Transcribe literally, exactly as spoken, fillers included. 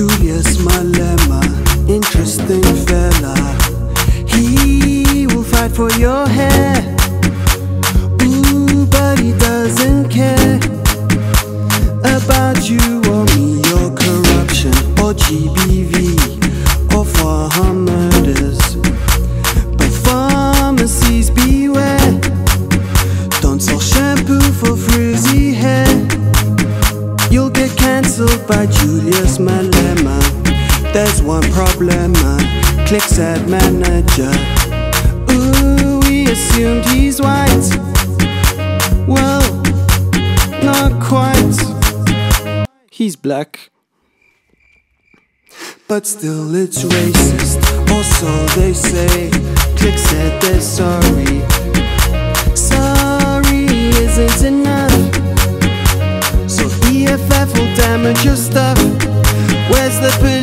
Julius Malema, interesting fella. He will fight for your hair. Ooh, but he doesn't care about you or me or corruption or G B V or farm murders. But pharmacies beware, don't sell shampoo for frizzy hair. You'll get cancelled by Julius Malema. There's one problem, Clicks ad manager. Ooh, we assumed he's white. Well, not quite. He's black. But still it's racist, or so they say. Clicks said they're sorry. Sorry isn't enough, so E F F will damage your stuff. Where's the